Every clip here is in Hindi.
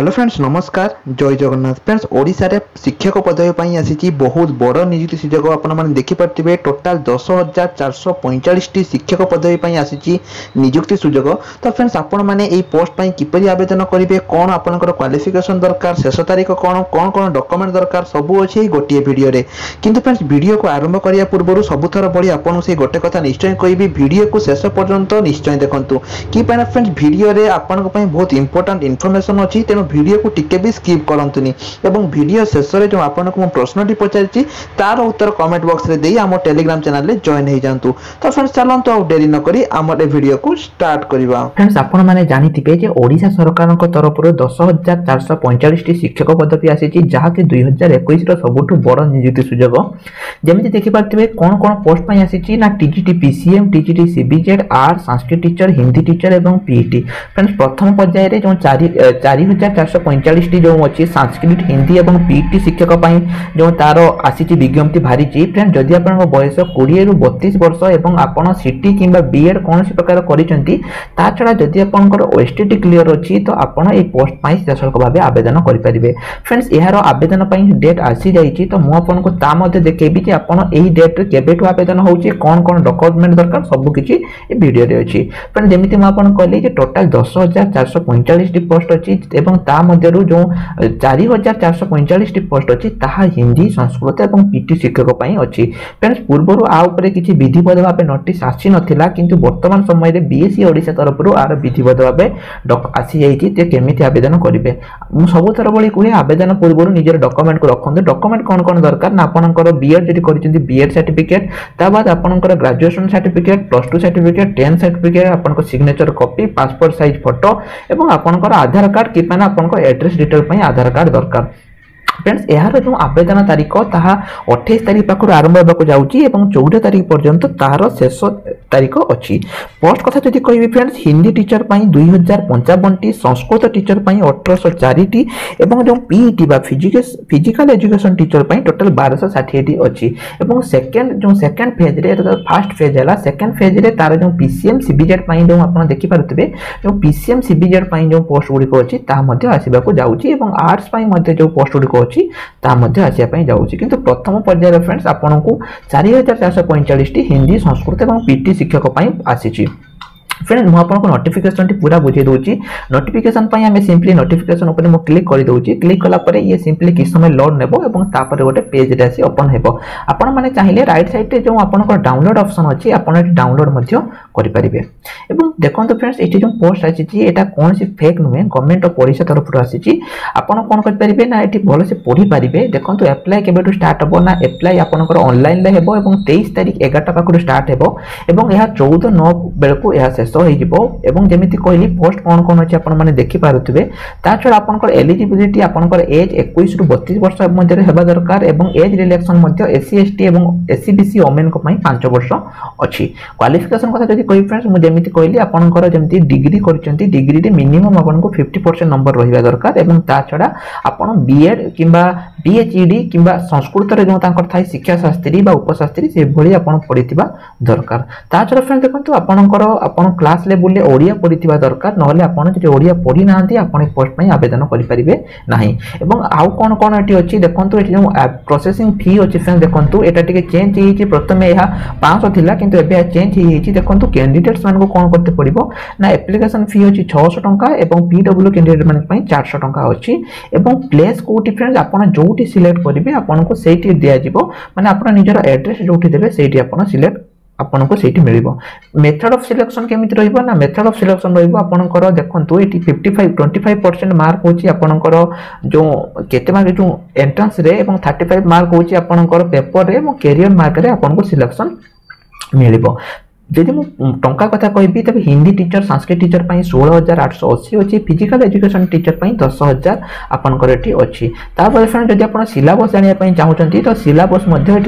हेलो फ्रेंड्स नमस्कार जय जगन्नाथ फ्रेंड्स ओडिशा रे शिक्षक पदवीपाई आसी बहुत बड़ नियुक्ति सुजोग आपने देखिपारे टोटाल 10,445 शिक्षक पदवीपाई आसी नियुक्ति सुजोग। तो फ्रेंड्स आपण मैंने पोस्ट किपरि आवेदन करेंगे कौन आपंकर क्वालिफिकेशन दरकार शेष तारीख कौन कौन कौन डॉक्यूमेंट दरकार सब अच्छे गोटे भिडियो किंतु फ्रेंड्स भिडियो को आरंभ करने पूर्व सबुथर भली आपको से गोटे कथा निश्चय कहि भिडियो को शेष पर्यंत निश्चय देखंतु कि फ्रेंड्स भिडियो रे आपन पय बहुत इंपोर्टेंट इनफॉरमेशन अछि तेना वीडियो को टिके भी स्किप करंतुनी एवं वीडियो शेष रे जो आपन को प्रश्नटी पचारछि तार उत्तर कमेंट बॉक्स रे देई हमर टेलीग्राम चैनल रे जॉइन हे जानतु। तो फ्रेंड्स चलन तो देरी न करी हमर ए वीडियो को स्टार्ट करबा। फ्रेंड्स आपन माने जानिथिबे जे ओडिशा सरकारन को तरफ रो 10,445 टी शिक्षक पदवी आसीछि जहा के 2021 रो सबुठु बड़ नियुक्ति सुजोग। जेमिति देखि पारथिबे कोन कोन पोस्ट पय आसीछि ना टीजीटी पीसीएम टीजीटी सीबीजेड आर संस्कृत टीचर हिंदी टीचर एवं पीईटी। फ्रेंड्स प्रथम पर्याय रे जो 4,445 जो अच्छी संस्कृत हिंदी और पीईटी शिक्षक जो तार आसी विज्ञप्ति भारी फ्रेंड्स जदि आपन बयस 20 रू 32 वर्ष और आपड़ सीटी कि बीएड कौन प्रकार करा जदि आपंकर ओएसटीटी क्लीयर अच्छी तो आपड़ ये पोस्ट सशुल्क भाव आवेदन करेंगे। फ्रेंड्स यार आवेदन डेट आसी जाइए तो मुझे ताकि देखी कि आपड़ी डेट्रे केवेठू आवेदन हो कौन कौन डॉक्यूमेंट दरकार सबकि भिडियो अच्छी। फ्रेंड्स जमी मुझे कहली टोटाल 10,445 पोस्ट अच्छी जो 4,445 पोस्ट अच्छी ताहा हिंदी संस्कृत और पीटी शिक्षक अच्छी। फ्रेंड्स पूर्व आउे किसी विधिवत भाव नोटिस आसी नाला किंतु बर्तमान समय में बीएससी ओडिशा तरफ आर विधिवत भाव आसी जाइए केमी आवेदन करेंगे। सब थर भाई कहे आवेदन पूर्व निजर डॉक्यूमेंट को रखते डॉक्यूमेंट कौन कौन दरकार ना आपंकर बीएड जो बीएड सर्टिफिकेट ताबाद आपंकर graduation certificate plus two certificate 10 certificate आपंकर signature copy passport size photo और आपंकर आधार कार्ड कि आपको एड्रेस डिटेल पर आधार कार्ड दरकार। फ्रेंड्स यार जो आवेदन तारीख ताहा 28 तारीख पाखु आरंभ होगा जाऊँगी और 14 तारीख पर्यंत तार शेष तारीख अच्छी। पोस्ट कथा जी कह friends Hindi teacher 2,055 Sanskrit teacher 1,804 जो PET physical education teacher total 1,260 अच्छी। सेकेंड जो सेकेंड फेज फास्ट फेज है सेकेंड फेज में तार जो पीसीएम सीबीजेड जो आप देखिपे जो पीसीएम सीबीजेड जो पोस्ट गुड़िक अच्छी आसवाक जाऊँगी और आर्ट्स जो पोस्ट गुड़िक किंतु प्रथम पर्याय फ्रेंड्स आपको 4,445 हिंदी संस्कृत और पीटी शिक्षक आसी। फ्रेंड्स मुझे नोटिफिकेशन टी पूरा बुझे दूसरी नोटिफिकेशन आम सिंपली नोटिफिकेशन उपर मुझे क्लिक करदे क्लिक कलापर ये सिंपली किस समय लोड नेब और गोटे पेज आसी ओपन हो आपण मैंने चाहिए राइट साइड जो आपंकर डाउनलोड ऑप्शन अच्छी आप डाउनलोड करेंगे। देखो फ्रेंड्स ये जो पोस्ट आसी कौन सी फेक नुहे गवर्नमेंट ऑफ ओडिशा तरफ आसी कौन करेंगे ना ये भल से पढ़ी पारे। देखो एप्लाय केबेठू स्टार्ट हो ना एप्लाय आपंकर ऑनलाइन हो 23 तारीख 11टा पाखु स्टार्ट हो यह 14/9 बेलू यह शेष एवं जमीती कहली पोस्ट कौन कौन अच्छे आपने देखिपे छड़ा आपंकर एलिजिबिलिटी आपंकर एज 21 रू 32 वर्ष मध्य होगा दरकार और एज रिलेक्शन एससी एसटी और एससीबीसी ओमेन 5 वर्ष अच्छी। क्वालिफिकेशन कथा जी कह फ्रेंड्स मुझे जमीती कहली आपंकर जमी डिग्री करते डिग्री में मिनिमम आपको 50% नंबर रहा दरकार और छड़ा आपड़ बीएड कि बीएचईडी कि संस्कृत जो थाई शिक्षाशास्त्री व उपशास्त्री से भाई आप पढ़ी दरकार। ता छड़ा फ्रेंड्स देखो आपंकर क्लास लेवल ले ओडिया पढ़ी दरकार ना आपड़ी ओडिया पढ़ी ना आपने पोस्ट पर आवेदन करेंगे ना। आउ कौन कौन ये अच्छी देखो ये प्रोसेसिंग फी अच्छी फ्रेंड्स देखो यहाँ टी चेंज हो प्रथम यह 500 था कि चेंज हो देखो कैंडिडेट्स मानक कौन करते पड़ो ना एप्लिकेशन फी अच्छी 600 टंका और पीडब्ल्यू कैंडिडेट मानी 400 टंका अच्छी। प्लेस कौटी फ्रेंड्स आपड़ जो सिलेक्ट करेंगे आपको से दिज्व मैंने आप निजर एड्रेस जो देते से सिलेक्ट आपको से मिल। मेथड ऑफ सिलेक्शन केमी रहा मेथड ऑफ सिलेक्शन रहा देखो ये 25% मार्क होची आपनकर जो केते मार्क जो एंट्रेंस रे 35 मार्क होची आपनकर पेपर रे कैरियर मार्क रे आपको सिलेक्शन मिल। जदि मुझे टंका कथा कहबी तबे हिंदी टीचर संस्कृत टीचर 16,880 अच्छी फिजिकल एजुकेशन टीचर 10,000 आपंकर ये अच्छी। तापर फ्रेंड जब आप सिलेबस जानापी चाहते तो सिलेबस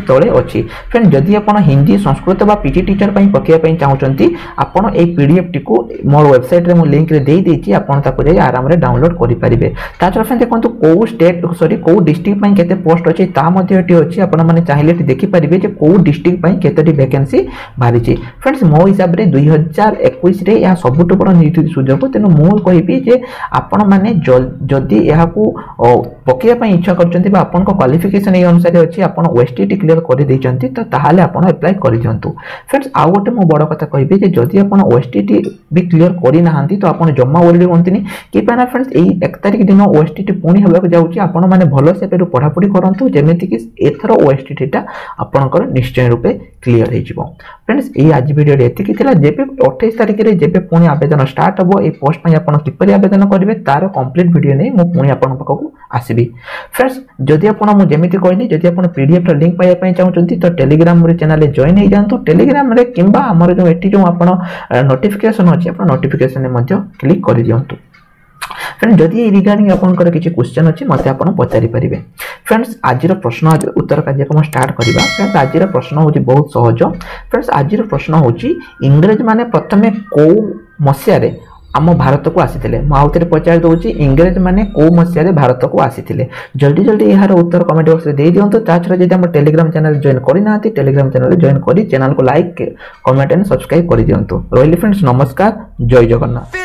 तले अच्छी। फ्रेंड जदि आप हिंदी संस्कृत व पीजी टीचर पकड़ापी चाहते आपड़ ये पीडीएफ टी को मोर वेबसाइट में लिंक देदेगी आपड़ी आराम से डाउनलोड करेंगे। ताछड़ा फ्रेंड देखो कौ स्टेट सरी कौ डिस्ट्रिक्ट के पोस्ट अच्छी ताकि चाहिए देखिपारे कौ डिस्ट्रिक्ट केतोटी वैकेंसी बाहरी। फ्रेंड्स मो हिसाब से 2021 यह सबुठ बड़ नियुक्ति सुजोग तेणु मु कहि जे आपण माने जदि यह पकड़ापी इच्छा कर क्वालिफिकेशन ये अनुसार अच्छी आप ओएसटीटी क्लीयर कर देते तो आपड़ एप्लाय कर दिखाँ फ्रेंड्स आउ गोटे मुझे बड़ कथा कहि जदि आप ओएसटीटी भी क्लीयर करना तो आप जमा ओरली रुहतनी कहीं फ्रेंड्स यही 1 तारिख दिन ओएसटीटी पुणी होगा जाऊँगी आपण मैंने भलसे पढ़ापढ़ी करूँ जमीक एथर ओएसटीटा आपणकर निश्चय रूपे क्लीयर हो फ्रेंड्स ये आज भिडियो एति जेपे 28 तारिख में जेपे पुणी आवेदन स्टार्ट हम ये पोस्ट में आप किपरि आवेदन करेंगे तार कंप्लीट भिडियो नहीं मुझे आपण पाखक आसबी फ्रेंड्स जदि आपको जमीती कहली जदि आप पीडीएफ लिंक पाइबापी चाहते तो टेलीग्राम चैनल जॉइन हो जातु टेलीग्राम कि आमर जो ये जो आप नोटिफिकेसन अच्छे आप नोटिफिकेसन में क्लिक कर दिखाँ फ्रेंड्स जदि ये रिगार्डिंग आपंकर किसी क्वेश्चन अच्छे मत आप पचारि पारे फ्रेंड्स आज प्रश्न उत्तर कार्यक्रम स्टार्ट करवा फ्रेंड्स आज प्रश्न हूँ बहुत सहज फ्रेंड्स आज प्रश्न हूँ इंग्रज मैंने प्रथम कौ मसीह आम भारत को आसीते मुझे पचार दूसरी इंग्रज मैंने कौ मसीह भारत को आसीते जल्दी जल्दी यार उत्तर कमेंट बॉक्स में दे दिखाँ ता छा जी आम टेलीग्राम चैनल जॉइन करना टेलीग्राम चैनल जॉइन कर चैनल को लाइक कमेंट एंड सब्सक्राइब कर दिखाँ रही फ्रेंड्स नमस्कार जय जगन्नाथ।